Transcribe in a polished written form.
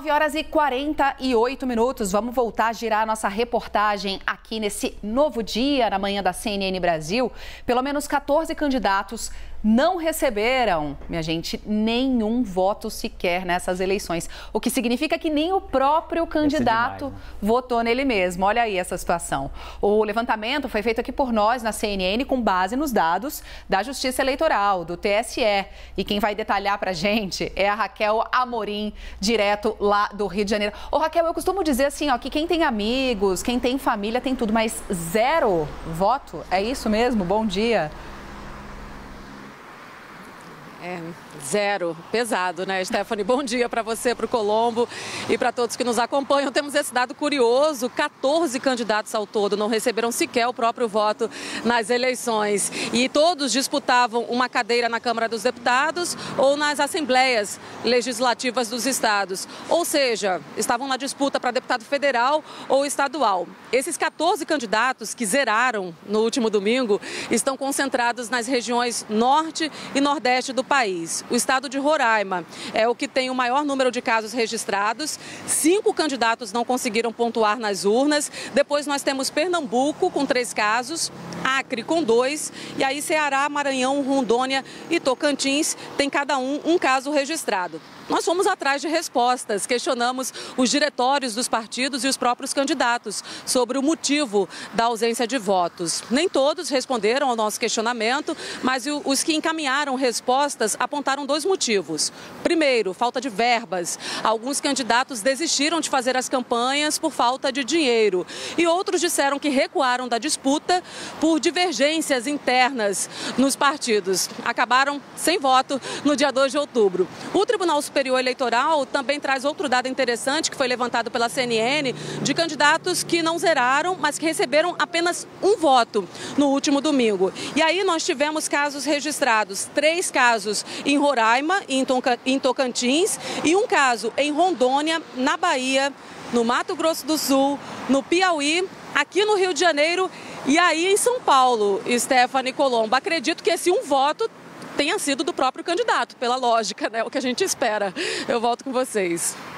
9h48, vamos voltar a girar a nossa reportagem aqui nesse novo dia, na manhã da CNN Brasil. Pelo menos 14 candidatos não receberam, minha gente, nenhum voto sequer nessas eleições. O que significa que nem o próprio candidato votou nele mesmo. Olha aí essa situação. O levantamento foi feito aqui por nós, na CNN, com base nos dados da Justiça Eleitoral, do TSE. E quem vai detalhar pra gente é a Raquel Amorim, direto lá do Rio de Janeiro. Ô Raquel, eu costumo dizer assim, ó, que quem tem amigos, quem tem família, tem tudo, mas zero voto? É isso mesmo? Bom dia. É, zero. Pesado, né, Stephanie? Bom dia para você, para o Colombo e para todos que nos acompanham. Temos esse dado curioso, 14 candidatos ao todo não receberam sequer o próprio voto nas eleições. E todos disputavam uma cadeira na Câmara dos Deputados ou nas Assembleias Legislativas dos Estados. Ou seja, estavam na disputa para deputado federal ou estadual. Esses 14 candidatos que zeraram no último domingo estão concentrados nas regiões norte e nordeste do país. O estado de Roraima é o que tem o maior número de casos registrados. 5 candidatos não conseguiram pontuar nas urnas. Depois nós temos Pernambuco com 3 casos, Acre com 2 e aí Ceará, Maranhão, Rondônia e Tocantins tem cada um caso registrado. Nós fomos atrás de respostas, questionamos os diretórios dos partidos e os próprios candidatos sobre o motivo da ausência de votos. Nem todos responderam ao nosso questionamento, mas os que encaminharam respostas apontaram 2 motivos. Primeiro, falta de verbas. Alguns candidatos desistiram de fazer as campanhas por falta de dinheiro. E outros disseram que recuaram da disputa por divergências internas nos partidos. Acabaram sem voto no dia 2 de outubro. O Tribunal Superior Eleitoral também traz outro dado interessante que foi levantado pela CNN de candidatos que não zeraram, mas que receberam apenas um voto no último domingo. E aí nós tivemos casos registrados, 3 casos em Roraima, em Tocantins e um caso em Rondônia, na Bahia, no Mato Grosso do Sul, no Piauí, aqui no Rio de Janeiro e aí em São Paulo, Stephanie Colombo. Acredito que esse um voto tenha sido do próprio candidato, pela lógica, né? O que a gente espera. Eu volto com vocês.